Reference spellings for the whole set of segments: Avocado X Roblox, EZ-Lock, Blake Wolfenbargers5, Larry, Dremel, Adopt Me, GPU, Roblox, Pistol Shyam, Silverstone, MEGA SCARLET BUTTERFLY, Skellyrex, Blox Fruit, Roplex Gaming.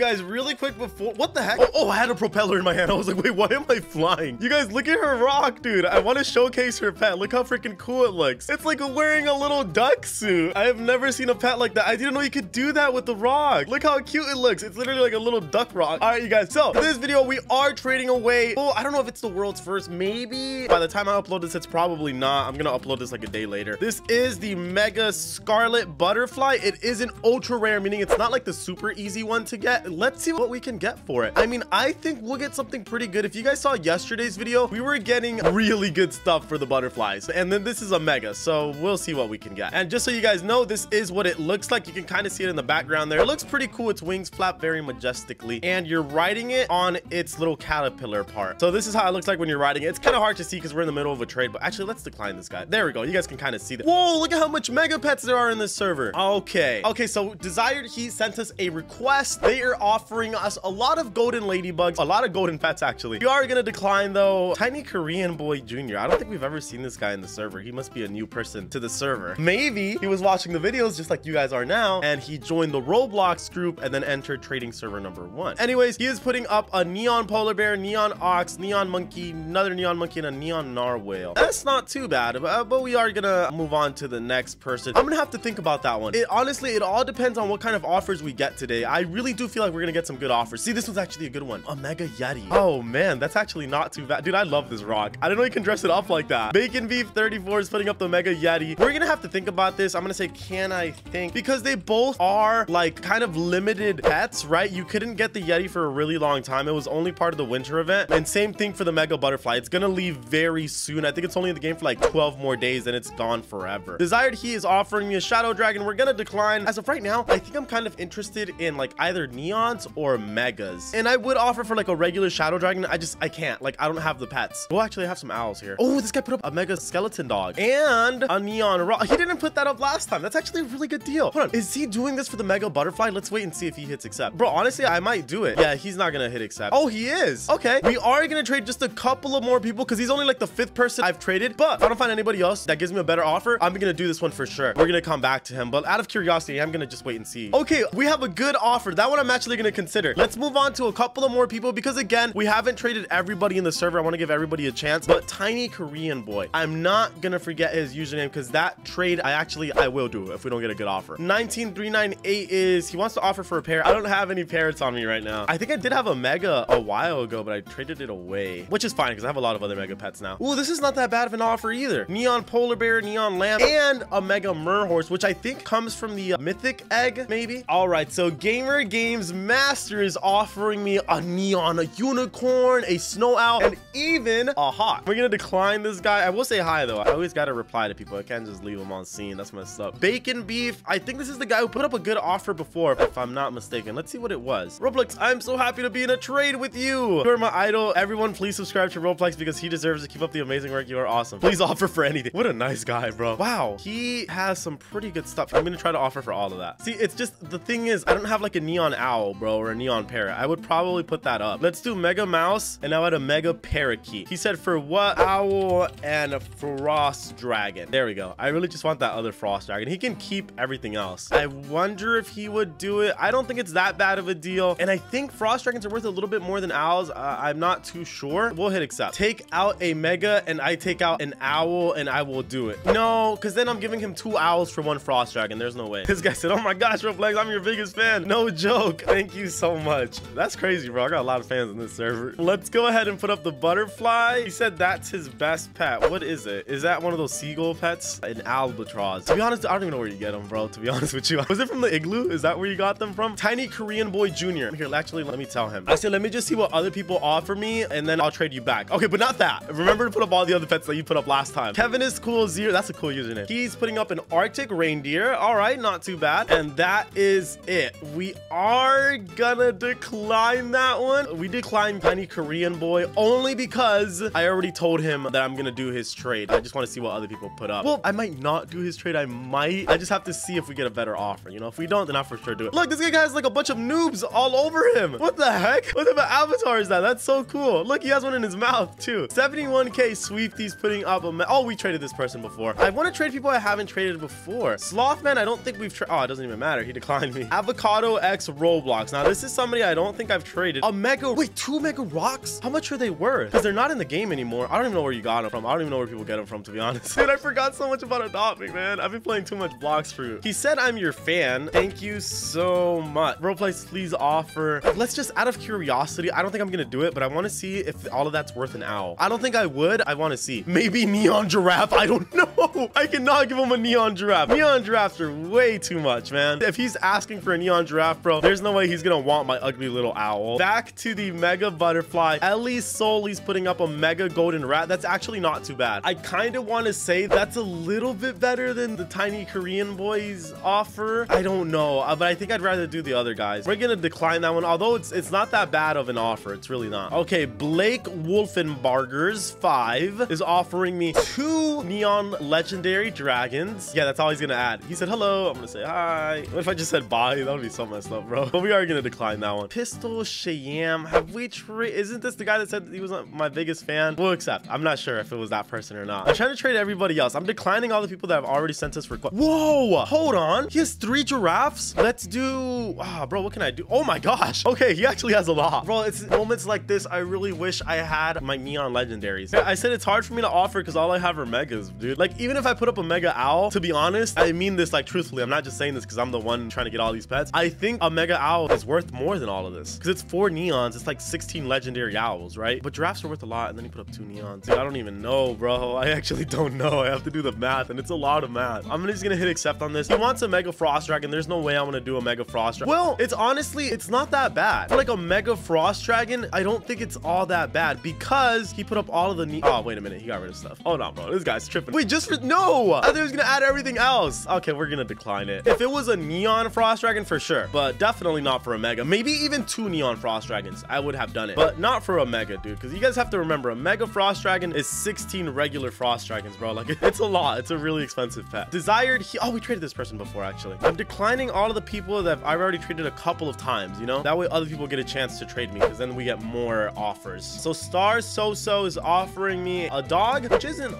guys, really quick before... What the heck? Oh, I had a propeller in my hand. I was like, wait, why am I flying? You guys, look at her rock, dude. I want to showcase her pet. Look how freaking cool it looks. It's like wearing a little duck suit. I have never seen a pet like that. I didn't know you could do that with the rock. Look how cute it looks. It's literally like a little duck rock. All right, you guys. So, in this video, we are trading away... Oh, I don't know if it's the world's first. Maybe by the time I upload this, it's probably not. I'm going to upload this like a day later. This is the MEGA SCARLET BUTTERFLY. It is an ultra rare, meaning it's not like the super easy one to get. Let's see what we can get for it. I mean, I think we'll get something pretty good. If you guys saw yesterday's video, we were getting really good stuff for the butterflies. And then this is a mega, so we'll see what we can get. And just so you guys know, this is what it looks like. You can kind of see it in the background there. It looks pretty cool. Its wings flap very majestically, and you're riding it on its little caterpillar part. So this is how it looks like when you're riding it. It's kind of hard to see because we're in the middle of a trade, but actually, let's decline this guy. There we go. You guys can kind of see that. Whoa, look at how much mega pets there are in this server. Okay. Okay, so Desired Heat sent us a request. They are offering us a lot of golden ladybugs, a lot of golden pets, actually. We are going to decline, though. Tiny Korean Boy Jr. I don't think we've ever seen this guy in the server. He must be a new person to the server. Maybe he was watching the videos just like you guys are now, and he joined the Roblox group and then entered trading server #1. Anyways, he is putting up a neon polar bear, neon ox, neon monkey, another neon monkey, and a neon narwhale. That's not too bad, but we are going to move on to the next person. I'm going to have to think about that one. Honestly, it all depends on what kind of offers we get today. I really do feel like we're going to get some good offers. See, this one's actually a good one. A mega yeti. Oh, man, that's actually not too bad. Dude, I love this rock. I don't know you can dress it up like that. Bacon Beef 34 is putting up the mega yeti. We're going to have to think about this. I'm going to say, can I think? Because they both are like kind of limited pets, right? You couldn't get the yeti for a really long time. It was only part of the winter event. And same thing for the mega butterfly. It's going to leave very soon. I think it's only in the game for like 12 more days and it's gone forever. Desired He is offering me a shadow dragon. We're going to decline. As of right now, I think I'm kind of interested in like either neons or megas. And I would offer for like a regular shadow dragon. I can't. Like, I don't have the pets. We'll actually have some owls here. Oh, this guy put up a mega skeleton dog and a neon rock. He didn't put that up last time. That's actually a really good deal. Hold on. Is he doing this for the mega butterfly? Let's wait and see if he hits accept. Bro, honestly, I might do it. Yeah, he's not going to hit accept. Oh, he is. Okay. We are going to trade just a couple of more people because he's only like the 5th person I've traded. But if I don't find anybody else that gives me a better offer, I'm going to do this one for sure. We're going to come back to him. But out of curiosity, I'm going to just wait and see. Okay, we have a good offer. That one I'm actually going to consider. Let's move on to a couple of more people because, again, we haven't traded everybody in the server. I want to give everybody a chance. But Tiny Korean Boy, I'm not going to forget his username because that trade, I will do if we don't get a good offer. 19398 is, he wants to offer for a parrot. I don't have any parrots on me right now. I think I did have a mega a while ago, but I traded it away, which is fine because I have a lot of other mega pets now. Ooh, this is not that bad of an offer either. Neon polar bear, neon lamb, and a mega mer horse, which I think comes from the mythic egg, maybe. All right, so Gamer Games Master is offering me a neon, a unicorn, a snow owl, and even a hawk. We're gonna decline this guy. I will say hi though. I always gotta reply to people. I can't just leave them on scene. That's messed up. Bacon Beef. I think this is the guy who put up a good offer before, if I'm not mistaken. Let's see what it was. Roplex, I'm so happy to be in a trade with you. You are my idol. Everyone, please subscribe to Roplex because he deserves to keep up the amazing work. You are awesome. Please offer for anything. What a nice guy, bro. Wow. He has some pretty good stuff. I'm gonna try to offer for all of that. See, it's just, the thing is, I don't have like a neon owl, bro, or a neon parrot. I would probably put that up. Let's do mega mouse, and now add a mega parakeet. He said for what? Owl and a frost dragon. There we go. I really just want that other frost dragon. He can keep everything else. I wonder if he would do it. I don't think it's that bad of a deal. And I think frost dragons are worth a little bit more than owls. I'm not too sure. We'll hit accept. Take out a mega, and I take out an owl, and I will do it. No, because then I'm giving him 2 owls for 1 frost dragon. There's no way. This guy said, oh my gosh, Roplex, I'm your biggest fan. No joke. Thank you so much. That's crazy, bro. I got a lot of fans on this server. Let's go ahead and put up the butterfly. He said that's his best pet. What is it? Is that one of those seagull pets? An albatross. To be honest, I don't even know where you get them, bro, to be honest with you. Was it from the igloo? Is that where you got them from? Tiny Korean Boy Jr. Here, actually, let me tell him. I said, let me just see what other people offer me, and then I'll trade you back. Okay, but not that. Remember to put up all the other pets that you put up last time. Kevin is cool zero. That's a cool username. He's putting up an Arctic reindeer. All right, not too bad. And that is it. We are gonna decline that one. We declined Tiny Korean Boy only because I already told him that I'm gonna do his trade. I just want to see what other people put up. Well, I might not do his trade. I just have to see if we get a better offer. You know, if we don't, then I'll for sure do it. Look, this guy has like a bunch of noobs all over him. What the heck? What type of avatar is that? That's so cool. Look, he has one in his mouth too. 71k Sweepy's putting up a oh, we traded this person before. I want to trade people I haven't traded before. Slothman, I don't think we've traded. Oh, it doesn't even matter. He declined me. Avocado X Roblox. Roblox. Now, this is somebody I don't think I've traded. A mega, wait, 2 mega rocks? How much are they worth? Because they're not in the game anymore. I don't even know where you got them from. I don't even know where people get them from, to be honest. Dude, I forgot so much about Adopt Me, man. I've been playing too much Blox Fruit. He said, I'm your fan. Thank you so much. Roplex, please offer. Let's just, out of curiosity, I don't think I'm gonna do it, but I want to see if all of that's worth an owl. I don't think I would. I want to see. Maybe neon giraffe. I don't know. I cannot give him a neon giraffe. Neon giraffes are way too much, man. If he's asking for a neon giraffe, bro, there's no way he's gonna want my ugly little owl. Back to the mega butterfly. Ellie Soli's putting up a mega golden rat. That's actually not too bad. I kind of want to say that's a little bit better than the tiny Korean boy's offer. I don't know, but I think I'd rather do the other guys. We're gonna decline that one, although it's not that bad of an offer. It's really not. Okay, Blake Wolfenbargers5 is offering me 2 neon legendary dragons. Yeah, that's all he's gonna add. He said hello. I'm gonna say hi. What if I just said bye? That would be so messed up, bro. But we are gonna decline that one. Pistol Shyam. Have we traded? Isn't this the guy that said that he was my biggest fan? We'll accept. I'm not sure if it was that person or not. I'm trying to trade everybody else. I'm declining all the people that have already sent us requests. Whoa! Hold on. He has 3 giraffes. Let's do. Ah, bro, what can I do? Oh my gosh. Okay, he actually has a lot. Bro, it's moments like this I really wish I had my neon legendaries. I said it's hard for me to offer because all I have are megas, dude. Like, even if I put up a mega owl, to be honest, I mean this like truthfully. I'm not just saying this because I'm the one trying to get all these pets. I think a mega owl is worth more than all of this because it's 4 neons. It's like 16 legendary owls, right? But giraffes are worth a lot. And then he put up 2 neons. Dude, I don't even know, bro. I actually don't know. I have to do the math, and it's a lot of math. I'm just gonna hit accept on this. He wants a mega frost dragon. There's no way I want to do a mega frost dragon. Well, it's honestly, it's not that bad. For like a mega frost dragon, I don't think it's all that bad because he put up all of the oh, wait a minute. He got rid of stuff. Oh no, bro. This guy's tripping. Wait, just for no. I thought he was gonna add everything else. Okay, we're gonna decline it. If it was a neon frost dragon, for sure, but definitely not for a mega. Maybe even 2 neon frost dragons, I would have done it, but not for a mega, dude, because you guys have to remember a mega frost dragon is 16 regular frost dragons, bro. Like, it's a lot. It's a really expensive pet. Desired. Oh, we traded this person before, actually. I'm declining all of the people that I've already traded a couple of times, you know, that way other people get a chance to trade me because then we get more offers. So Star So-So is offering me a dog, which isn't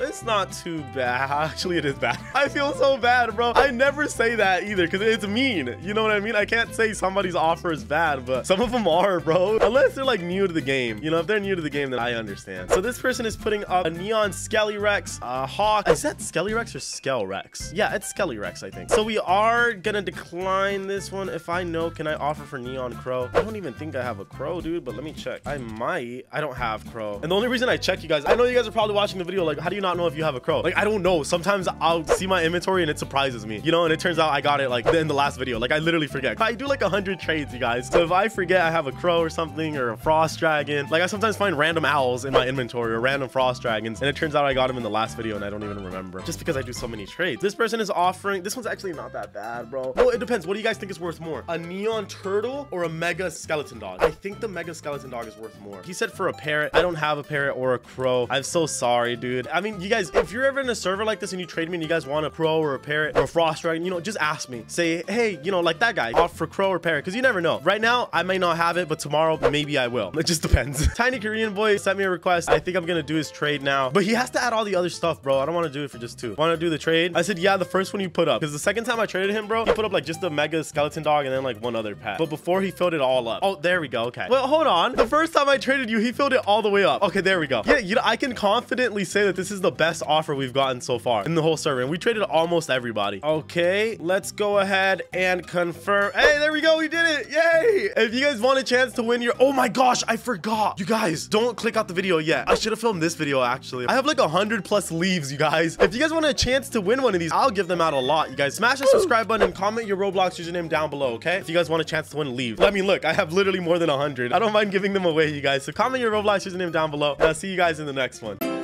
it's not too bad. Actually, it is bad. I feel so bad, bro. I never say that either because it's mean, you know what I mean? I can't say somebody's offer is bad, but some of them are, bro, unless they're like new to the game. You know, if they're new to the game, then I understand. So this person is putting up a neon Skellyrex, a hawk. Is that Skellyrex or Skellrex? Yeah, it's Skellyrex, I think. So we are gonna decline this one. If I know, can I offer for neon crow? I don't even think I have a crow, dude, but let me check. I might. I don't have crow. And the only reason I check, you guys, I know you guys are probably watching the video like, how do you not know if you have a crow? Like, I don't know. Sometimes I'll see my inventory and it surprises me, you know, and it turns out I got it like in the last video. Like, I literally forget. I do like 100 trades, you guys. So if I forget I have a crow or something or a frost dragon, like I sometimes find random owls in my inventory or random frost dragons, and it turns out I got them in the last video and I don't even remember just because I do so many trades. This person is offering, this one's actually not that bad, bro. Well, it depends. What do you guys think is worth more, a neon turtle or a mega skeleton dog? I think the mega skeleton dog is worth more. He said for a parrot. I don't have a parrot or a crow. I'm so sorry, dude. I mean, you guys, if you're ever in a server like this and you trade me and you guys want a crow or a parrot or a frost dragon, you know, just ask me. Say, hey, you know, like that guy, off for crow or parrot, because you never know. Right now I may not have it, but tomorrow maybe I will. It just depends. Tiny Korean boy sent me a request. I think I'm gonna do his trade now, but he has to add all the other stuff, bro. I don't want to do it for just 2. Want to do the trade? I said yeah, the first one you put up, because the second time I traded him, bro, he put up like just the mega skeleton dog and then like one other pet, but before he filled it all up. Oh, there we go. Okay, well, hold on, the first time I traded you, he filled it all the way up. Okay, there we go. Yeah, you know, I can confidently say that this is the best offer we've gotten so far in the whole server, and we traded almost everybody. Okay, let's go ahead and confirm. Hey, there we go, we did it. Yay. If you guys want a chance to win your, oh my gosh, I forgot, you guys, don't click out the video yet. I should have filmed this video actually. I have like 100+ leaves, you guys. If you guys want a chance to win one of these, I'll give them out a lot, you guys. Smash the subscribe button and comment your Roblox username down below. Okay, if you guys want a chance to win, leave. I mean, look, I have literally more than 100. I don't mind giving them away, you guys, so comment your Roblox username down below, and I'll see you guys in the next one.